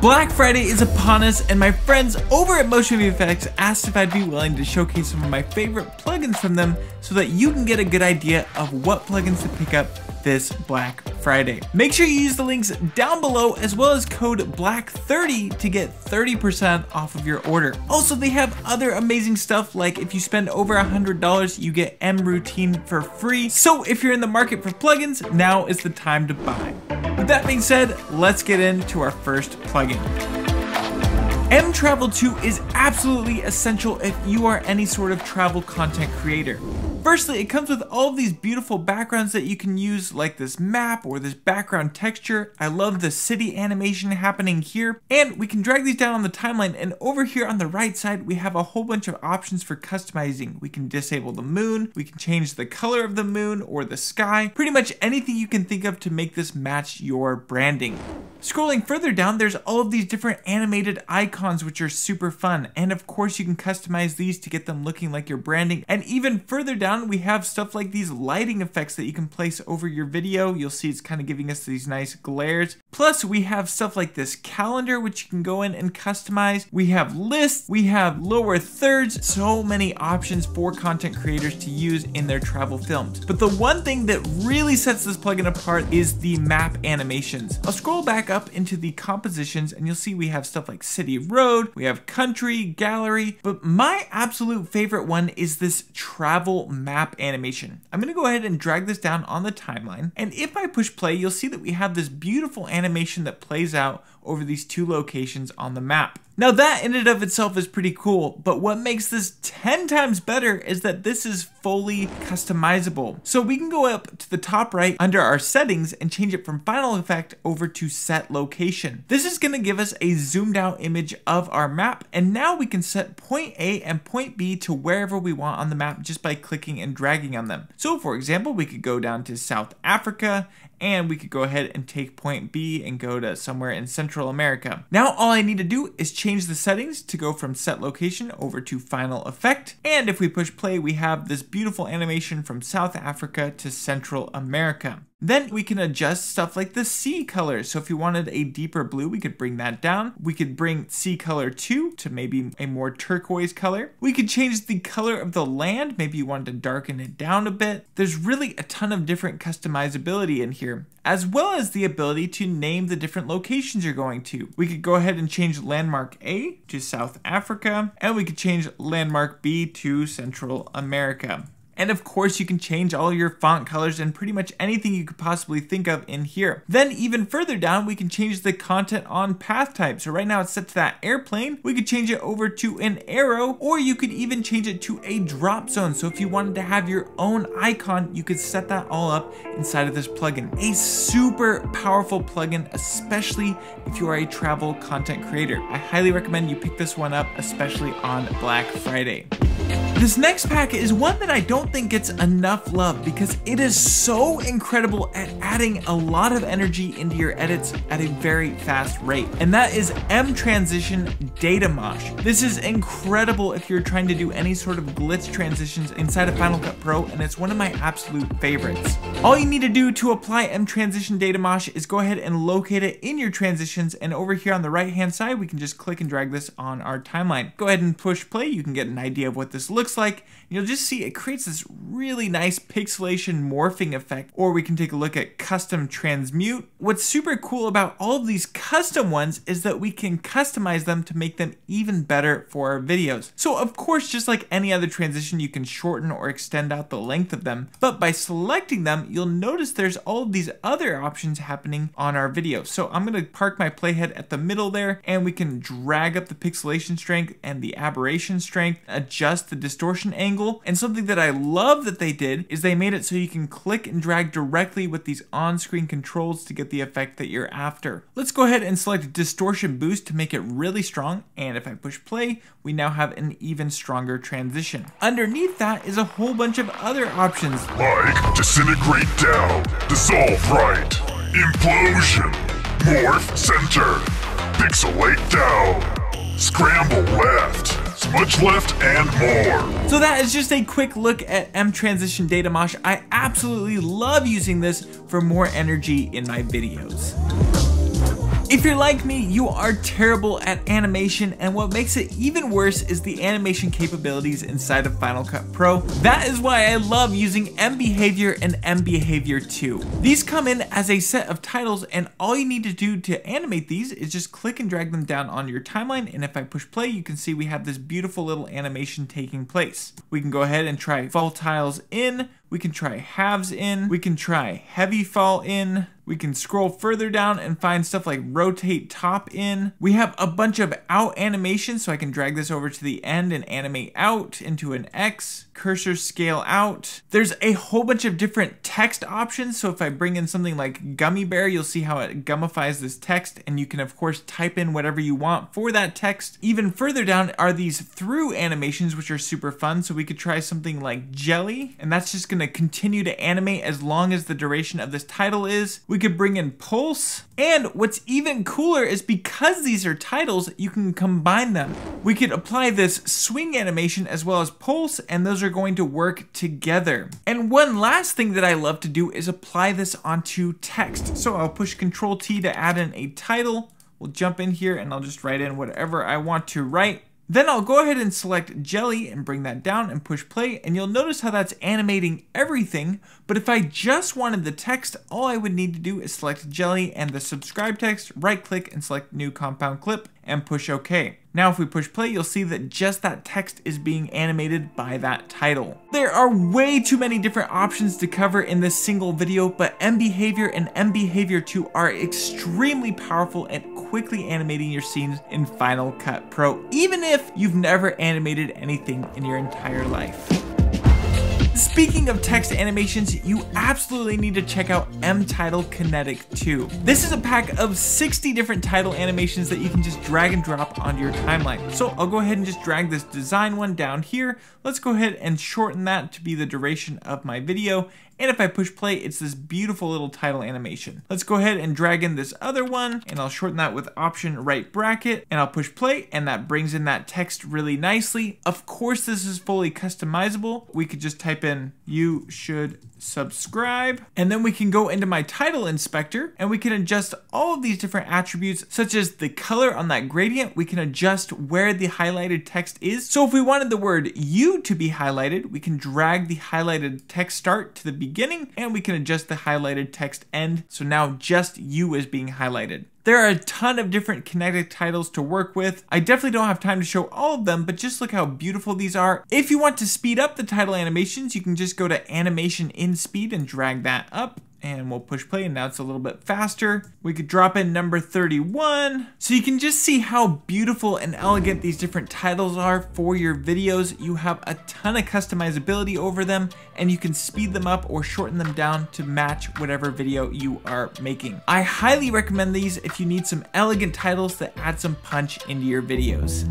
Black Friday is upon us, and my friends over at MotionVFX asked if I'd be willing to showcase some of my favorite plugins from them so that you can get a good idea of what plugins to pick up this Black Friday. Make sure you use the links down below as well as code BLACK30 to get 30% off of your order. Also, they have other amazing stuff like if you spend over $100, you get mRoutine for free. So if you're in the market for plugins, now is the time to buy. With that being said, let's get into our first plugin. mTravel 2 is absolutely essential if you are any sort of travel content creator. Firstly, it comes with all of these beautiful backgrounds that you can use, like this map or this background texture. I love the city animation happening here, and we can drag these down on the timeline, and over here on the right side, we have a whole bunch of options for customizing. We can disable the moon, we can change the color of the moon or the sky, pretty much anything you can think of to make this match your branding. Scrolling further down, there's all of these different animated icons, which are super fun. And of course, you can customize these to get them looking like your branding. And even further down, we have stuff like these lighting effects that you can place over your video. You'll see it's kind of giving us these nice glares. Plus, we have stuff like this calendar, which you can go in and customize. We have lists, we have lower thirds, so many options for content creators to use in their travel films. But the one thing that really sets this plugin apart is the map animations. I'll scroll back up into the compositions and you'll see we have stuff like city road, we have country, gallery, but my absolute favorite one is this travel map animation. I'm gonna go ahead and drag this down on the timeline, and if I push play, you'll see that we have this beautiful animation that plays out over these two locations on the map. Now that in and of itself is pretty cool, but what makes this 10 times better is that this is fully customizable. So we can go up to the top right under our settings and change it from Final Effect over to Set Location. This is gonna give us a zoomed out image of our map, and now we can set point A and point B to wherever we want on the map just by clicking and dragging on them. So for example, we could go down to South Africa, and we could go ahead and take point B and go to somewhere in Central America. Now all I need to do is change the settings to go from Set Location over to Final Effect. And if we push play, we have this beautiful animation from South Africa to Central America. Then we can adjust stuff like the sea color. So if you wanted a deeper blue, we could bring that down. We could bring sea color 2 to maybe a more turquoise color. We could change the color of the land. Maybe you wanted to darken it down a bit. There's really a ton of different customizability in here, as well as the ability to name the different locations you're going to. We could go ahead and change landmark A to South Africa, and we could change landmark B to Central America. And of course, you can change all your font colors and pretty much anything you could possibly think of in here. Then even further down, we can change the content on path type. So right now it's set to that airplane. We could change it over to an arrow, or you could even change it to a drop zone. So if you wanted to have your own icon, you could set that all up inside of this plugin. A super powerful plugin, especially if you are a travel content creator. I highly recommend you pick this one up, especially on Black Friday. This next pack is one that I don't think gets enough love because it is so incredible at adding a lot of energy into your edits at a very fast rate. And that is mDataMosh. This is incredible if you're trying to do any sort of glitch transitions inside of Final Cut Pro, and it's one of my absolute favorites. All you need to do to apply mDataMosh is go ahead and locate it in your transitions, and over here on the right hand side, we can just click and drag this on our timeline. Go ahead and push play, you can get an idea of what this looks like. You'll just see it creates this really nice pixelation morphing effect, or we can take a look at custom transmute. What's super cool about all of these custom ones is that we can customize them to make them even better for our videos. So of course, just like any other transition, you can shorten or extend out the length of them, but by selecting them, you'll notice there's all of these other options happening on our video. So I'm gonna park my playhead at the middle there, and we can drag up the pixelation strength and the aberration strength, adjust the distortion angle, and something that I love that they did is they made it so you can click and drag directly with these on-screen controls to get the effect that you're after. Let's go ahead and select distortion boost to make it really strong, and if I push play, we now have an even stronger transition. Underneath that is a whole bunch of other options like disintegrate down, dissolve right, implosion, morph center, pixelate down, scramble left, much left, and more. So that is just a quick look at mDataMosh. I absolutely love using this for more energy in my videos. If you're like me, you are terrible at animation, and what makes it even worse is the animation capabilities inside of Final Cut Pro. That is why I love using MBehavior and MBehavior 2. These come in as a set of titles, and all you need to do to animate these is just click and drag them down on your timeline, and if I push play, you can see we have this beautiful little animation taking place. We can go ahead and try fall tiles in, we can try halves in, we can try heavy fall in, we can scroll further down and find stuff like rotate top in. We have a bunch of out animations, so I can drag this over to the end and animate out into an X, cursor scale out. There's a whole bunch of different text options, so if I bring in something like gummy bear, you'll see how it gummifies this text, and you can of course type in whatever you want for that text. Even further down are these through animations, which are super fun, so we could try something like jelly, and that's just gonna continue to animate as long as the duration of this title is. We could bring in pulse, and what's even cooler is because these are titles, you can combine them. We could apply this swing animation as well as pulse, and those are going to work together. And one last thing that I love to do is apply this onto text. So I'll push Ctrl+T to add in a title. We'll jump in here and I'll just write in whatever I want to write. Then I'll go ahead and select jelly and bring that down and push play, and you'll notice how that's animating everything. But if I just wanted the text, all I would need to do is select jelly and the subscribe text, right click and select new compound clip and push OK. Now if we push play, you'll see that just that text is being animated by that title. There are way too many different options to cover in this single video, but MBehavior and MBehavior 2 are extremely powerful at quickly animating your scenes in Final Cut Pro, even if you've never animated anything in your entire life. Speaking of text animations, you absolutely need to check out mTitle Kinetic 2. This is a pack of 60 different title animations that you can just drag and drop onto your timeline. So I'll go ahead and just drag this design one down here. Let's go ahead and shorten that to be the duration of my video. And if I push play, it's this beautiful little title animation. Let's go ahead and drag in this other one, and I'll shorten that with option right bracket, and I'll push play, and that brings in that text really nicely. Of course, this is fully customizable. We could just type in, you should subscribe, and then we can go into my title inspector, and we can adjust all of these different attributes, such as the color on that gradient. We can adjust where the highlighted text is. So if we wanted the word you to be highlighted, we can drag the highlighted text start to the beginning, and we can adjust the highlighted text end. So now just you is being highlighted. There are a ton of different kinetic titles to work with. I definitely don't have time to show all of them, but just look how beautiful these are. If you want to speed up the title animations, you can just go to animation in speed and drag that up, and we'll push play, and now it's a little bit faster. We could drop in number 31. So you can just see how beautiful and elegant these different titles are for your videos. You have a ton of customizability over them, and you can speed them up or shorten them down to match whatever video you are making. I highly recommend these if you need some elegant titles that add some punch into your videos.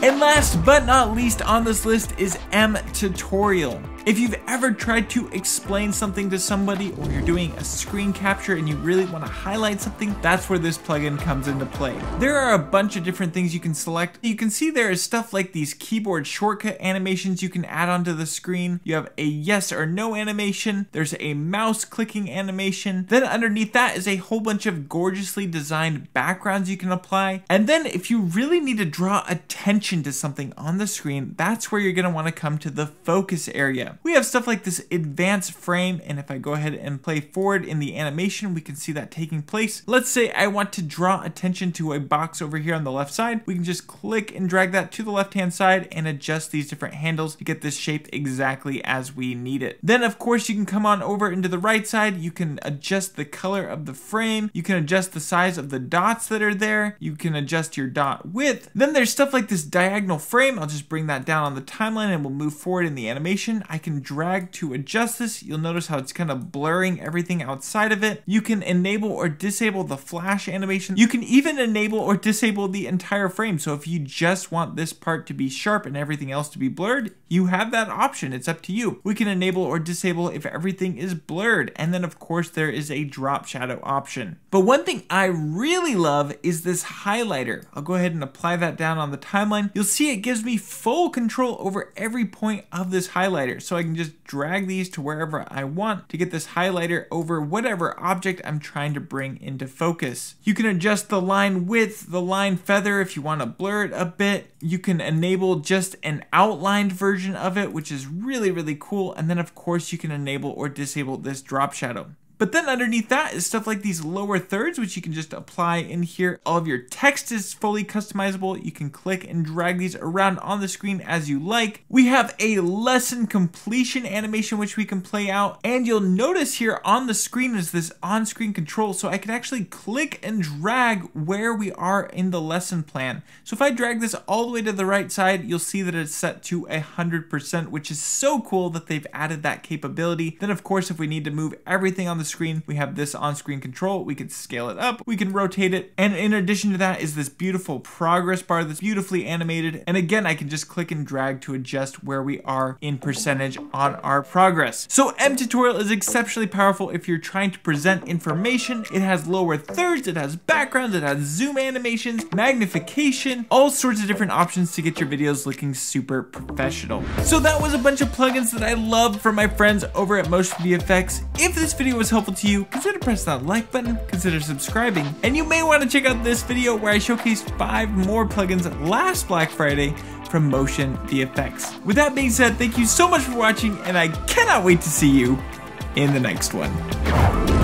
And last but not least on this list is mTutorial. If you've ever tried to explain something to somebody, or you're doing a screen capture and you really want to highlight something, that's where this plugin comes into play. There are a bunch of different things you can select. You can see there is stuff like these keyboard shortcut animations you can add onto the screen. You have a yes or no animation. There's a mouse clicking animation. Then underneath that is a whole bunch of gorgeously designed backgrounds you can apply. And then if you really need to draw attention to something on the screen, that's where you're going to want to come to the focus area. We have stuff like this advanced frame, and if I go ahead and play forward in the animation, we can see that taking place. Let's say I want to draw attention to a box over here on the left side. We can just click and drag that to the left hand side and adjust these different handles to get this shaped exactly as we need it. Then of course you can come on over into the right side. You can adjust the color of the frame. You can adjust the size of the dots that are there. You can adjust your dot width. Then there's stuff like this diagonal frame. I'll just bring that down on the timeline and we'll move forward in the animation. I can drag to adjust this. You'll notice how it's kind of blurring everything outside of it. You can enable or disable the flash animation. You can even enable or disable the entire frame. So if you just want this part to be sharp and everything else to be blurred, you have that option. It's up to you. We can enable or disable if everything is blurred. And then of course there is a drop shadow option. But one thing I really love is this highlighter. I'll go ahead and apply that down on the timeline. You'll see it gives me full control over every point of this highlighter. so I can just drag these to wherever I want to get this highlighter over whatever object I'm trying to bring into focus. You can adjust the line width, the line feather if you want to blur it a bit. You can enable just an outlined version of it, which is really, really cool. And then of course you can enable or disable this drop shadow. But then underneath that is stuff like these lower thirds, which you can just apply in here. All of your text is fully customizable. You can click and drag these around on the screen as you like. We have a lesson completion animation, which we can play out. And you'll notice here on the screen is this on-screen control. So I can actually click and drag where we are in the lesson plan. So if I drag this all the way to the right side, you'll see that it's set to 100%, which is so cool that they've added that capability. Then of course, if we need to move everything on the screen, we have this on-screen control. We can scale it up, we can rotate it, and in addition to that is this beautiful progress bar that's beautifully animated. And again, I can just click and drag to adjust where we are in percentage on our progress. So mTutorial is exceptionally powerful if you're trying to present information. It has lower thirds, it has backgrounds, it has zoom animations, magnification, all sorts of different options to get your videos looking super professional. So that was a bunch of plugins that I love from my friends over at MotionVFX. If this video was helpful to you, consider pressing that like button, consider subscribing, and you may want to check out this video where I showcased 5 more plugins last Black Friday from MotionVFX. With that being said, thank you so much for watching, and I cannot wait to see you in the next one.